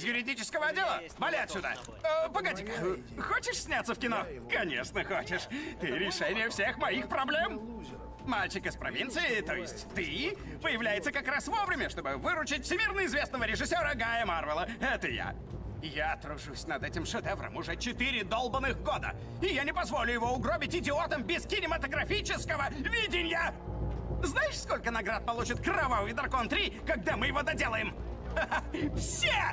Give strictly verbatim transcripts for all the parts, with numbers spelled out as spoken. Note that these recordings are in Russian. из юридического отдела? Вали отсюда! Э, Погоди-ка, хочешь сняться в кино? Конечно, хочешь. Ты решение всех моих проблем. Мальчик из провинции, то есть ты, появляется как раз вовремя, чтобы выручить всемирно известного режиссера Гая Марвела. Это я. Я тружусь над этим шедевром уже четыре долбанных года, и я не позволю его угробить идиотам без кинематографического видения! Знаешь, сколько наград получит Кровавый Дракон три, когда мы его доделаем? Все!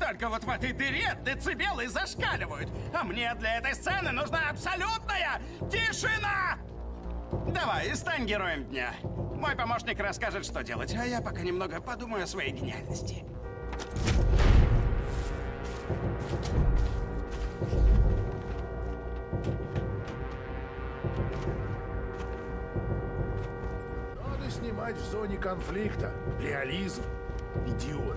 Только вот в этой дыре децибелы зашкаливают, а мне для этой сцены нужна абсолютная тишина! Давай, стань героем дня. Мой помощник расскажет, что делать, а я пока немного подумаю о своей гениальности. Надо снимать в зоне конфликта. Реализм, идиот.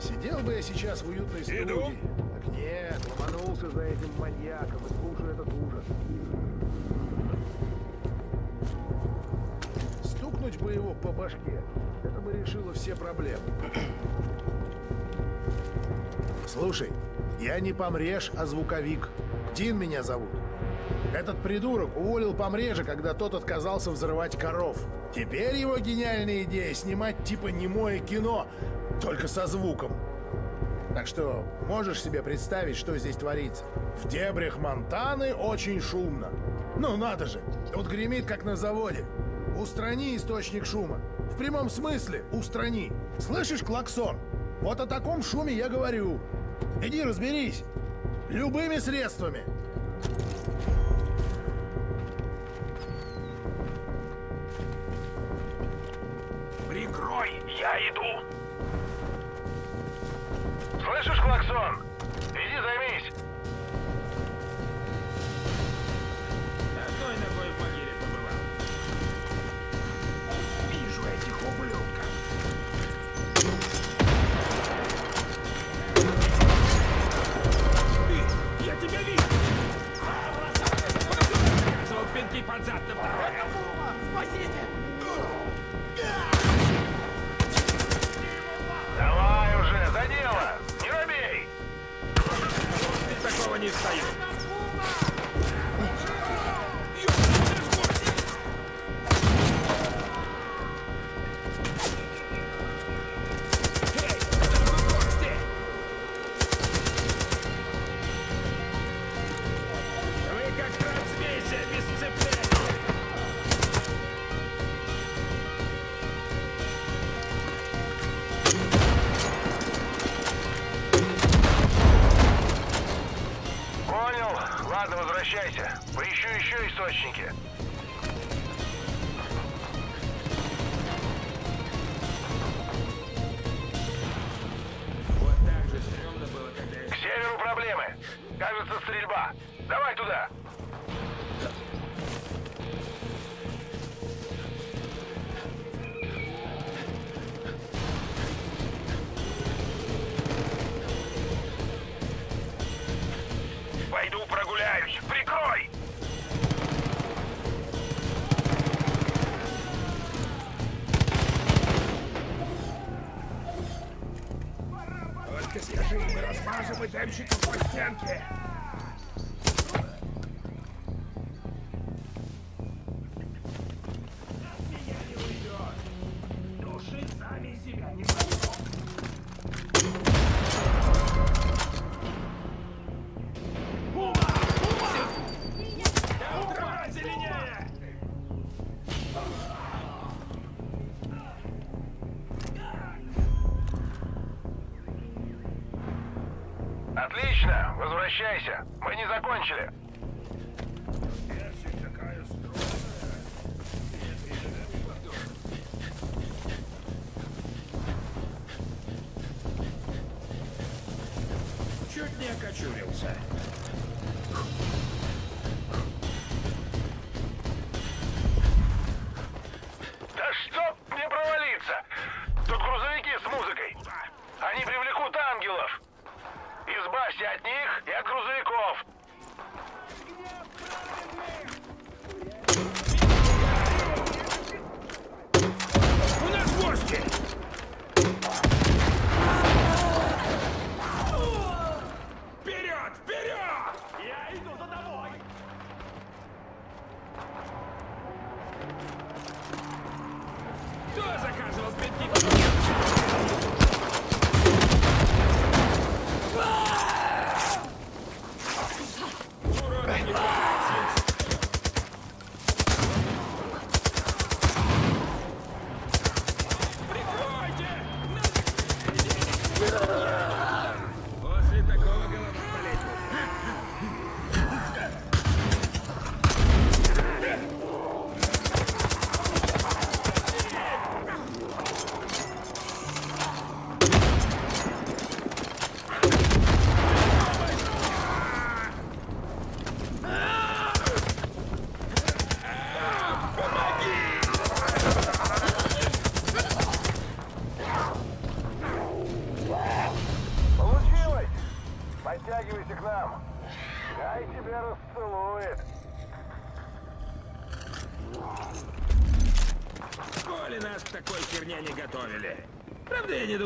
Сидел бы я сейчас в уютной студии. Иду. Так нет, ломанулся за этим маньяком и слушаю этот ужас. Стукнуть бы его по башке. Это бы решило все проблемы. Слушай, я не Помреж, а звуковик. Дин меня зовут. Этот придурок уволил Помрежа, когда тот отказался взрывать коров. Теперь его гениальная идея — снимать типа немое кино, только со звуком. Так что можешь себе представить, что здесь творится? В дебрях Монтаны очень шумно. Ну надо же, тут гремит как на заводе. Устрани источник шума. В прямом смысле устрани. Слышишь, клаксон? Вот о таком шуме я говорю. Иди разберись. Любыми средствами. Прикрой, я иду. Слышишь, клаксон? Иди займись. Одной ногой в могиле побывал. Вижу этих ублюдков. Ты, я тебя вижу. Супенки под зад на второй. Спасите! Давай уже, за дело! Не робей! Ты такого не встаешь. Возвращайся. Поищу еще источники. Вот так же стрёмно было, когда я... К северу проблемы. Кажется, стрельба. Давай туда. Прогуляюсь! Прикрой! Только скажи, мы размажем идемщиков по стенке! Возвращайся, мы не закончили. Чуть не окочурился. Да чтоб мне провалиться! Тут грузовики с музыкой. Они привлекут ангелов. Избавься от них и от грузовиков!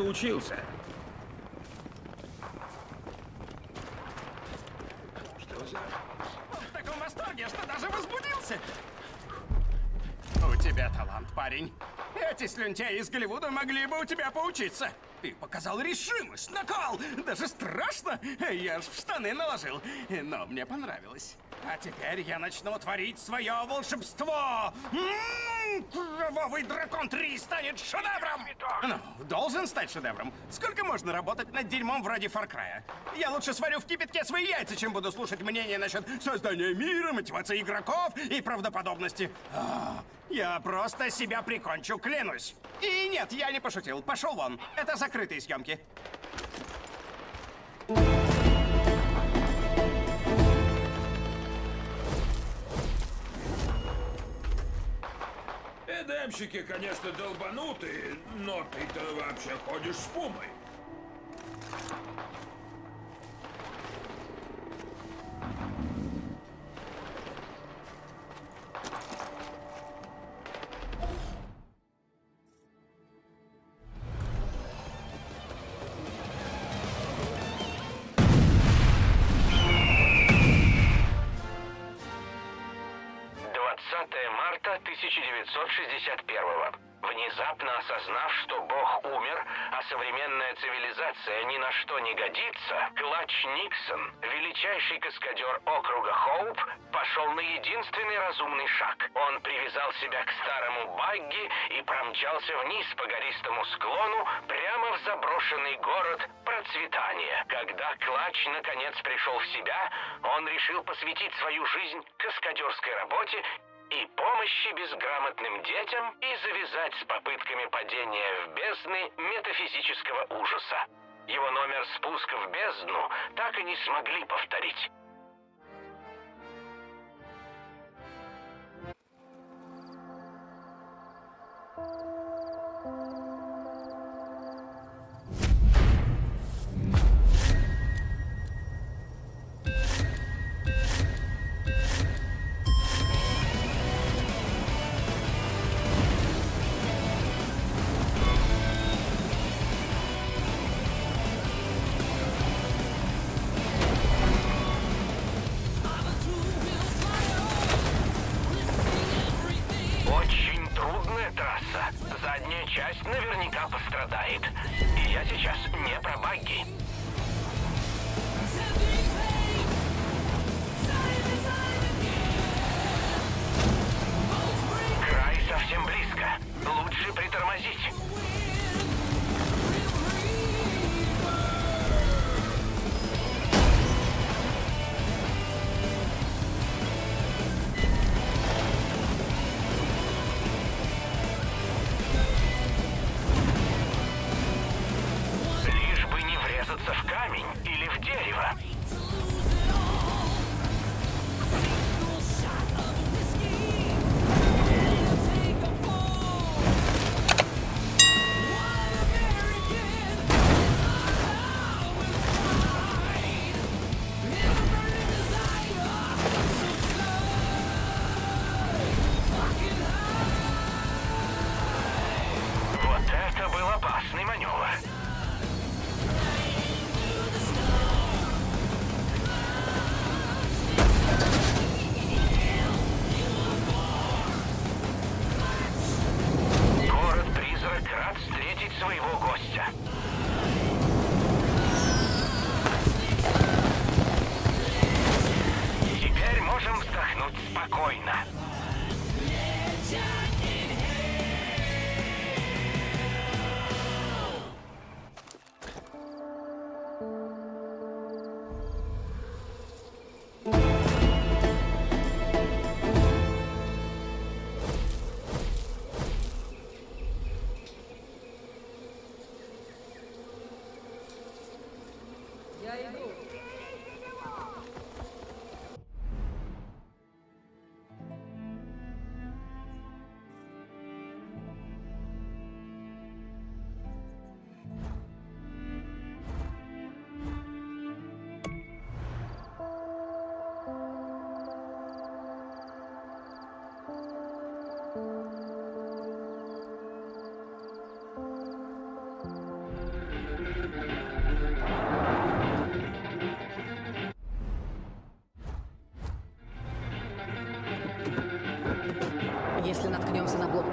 Учился. Что за... Он в таком восторге, что даже возбудился. У тебя талант, парень. Эти слюнтяи из Голливуда могли бы у тебя поучиться. Ты показал решимость, накал. Даже страшно. Я ж в штаны наложил. Но мне понравилось. А теперь я начну творить свое волшебство. Кровавый дракон три станет шедевром! Ну, должен стать шедевром. Сколько можно работать над дерьмом вроде Фаркрая? Я лучше сварю в кипятке свои яйца, чем буду слушать мнение насчет создания мира, мотивации игроков и правдоподобности. А, я просто себя прикончу, клянусь. И нет, я не пошутил. Пошел вон. Это закрытые съемки. Эдемщики, конечно, долбанутые, но ты-то вообще ходишь с пумой. тысяча девятьсот шестьдесят первого. Внезапно осознав, что Бог умер, а современная цивилизация ни на что не годится, Клатч Никсон, величайший каскадер округа Хоуп, пошел на единственный разумный шаг. Он привязал себя к старому багги и промчался вниз по гористому склону прямо в заброшенный город процветания. Когда Клатч наконец пришел в себя, он решил посвятить свою жизнь каскадерской работе и помощи безграмотным детям и завязать с попытками падения в бездны метафизического ужаса. Его номер спуска в бездну так и не смогли повторить.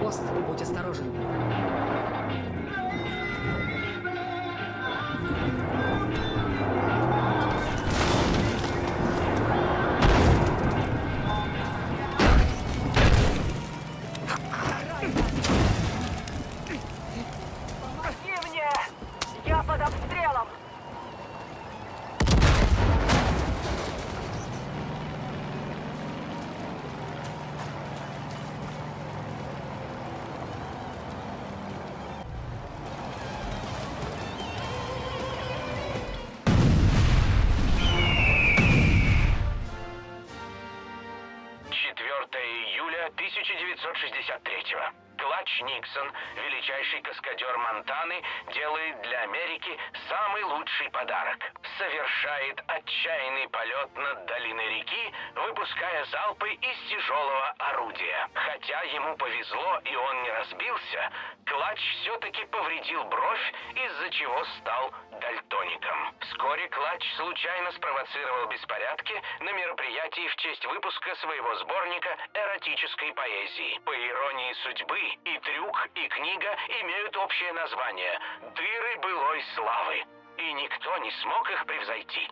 пост, будь осторожен. тысяча девятьсот шестьдесят третьего. Клатч Никсон, величайший каскадер Монтаны, делает для Америки самый лучший подарок. Совершает отчаянный полет над долиной реки, выпуская залпы из тяжелого орудия. Хотя ему повезло и он не разбился, Клатч все-таки повредил бровь, из-за чего стал дальтоником. Вскоре Клатч случайно спровоцировал беспорядки на мероприятии в честь выпуска своего сборника эротической поэзии. По иронии судьбы, и трюк, и книга имеют общее название «Дыры былой славы», и никто не смог их превзойти.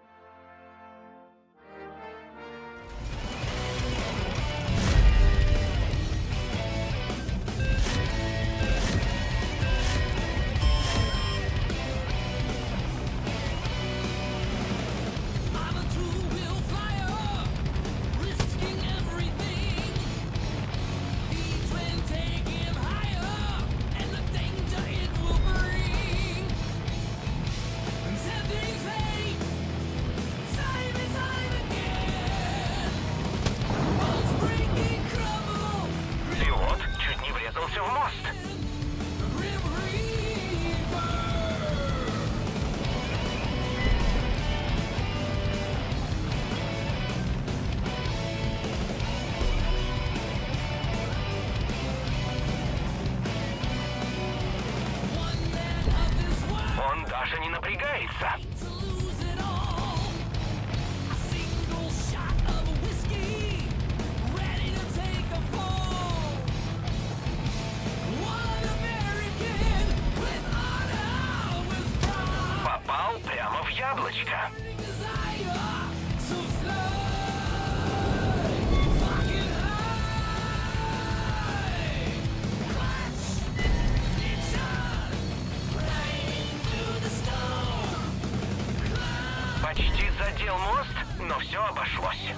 Почти задел мост, но все обошлось.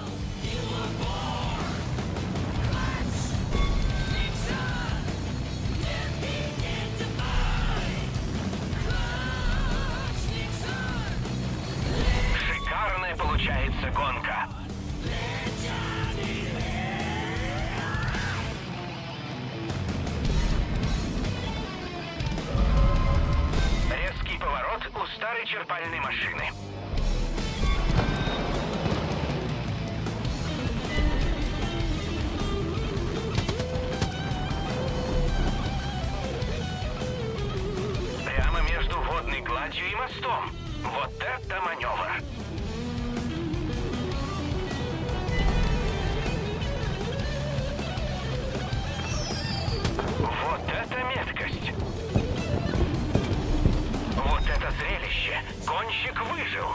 Шикарная получается гонка. Резкий поворот у старой черпальной машины. И мостом. Вот это маневр. Вот это меткость. Вот это зрелище. Гонщик выжил.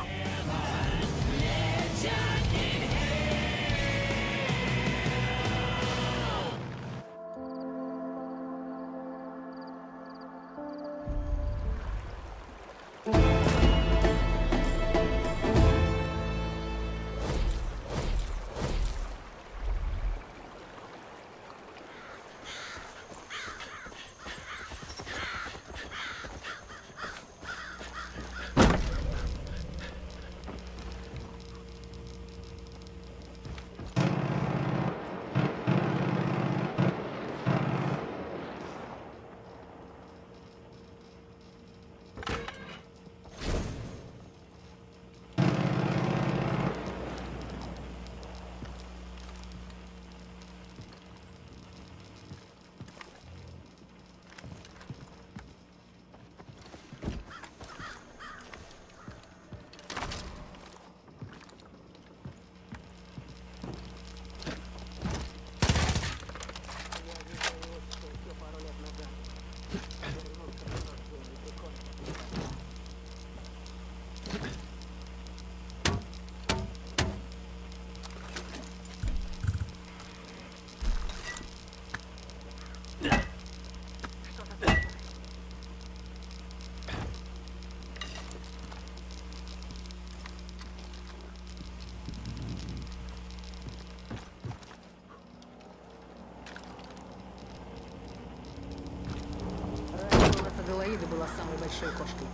Аделаида была самой большой кошкой.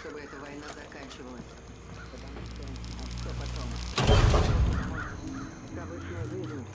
Чтобы эта война заканчивалась. Потому что... Что потом? Да вышла жизнь.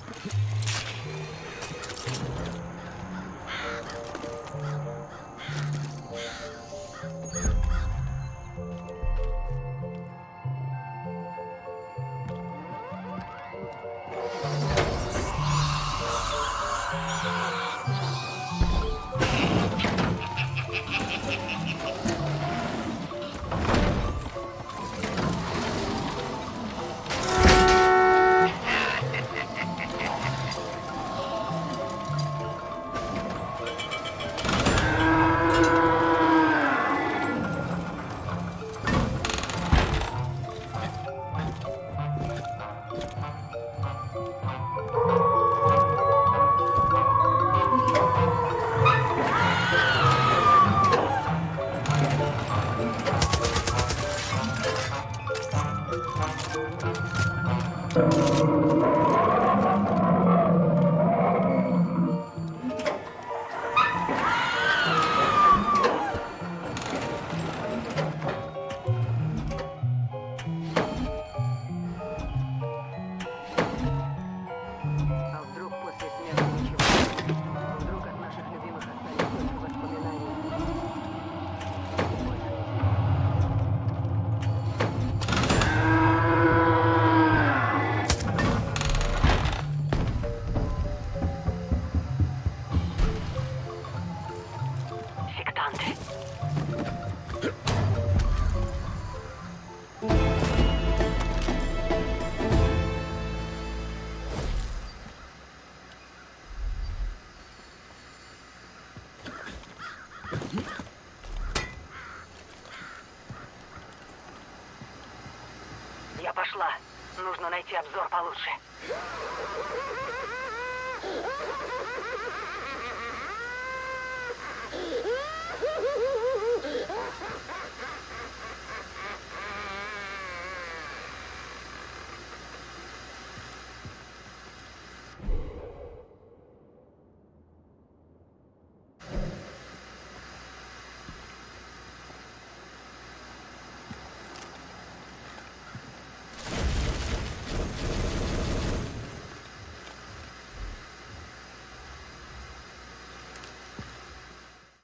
Нужно найти обзор получше.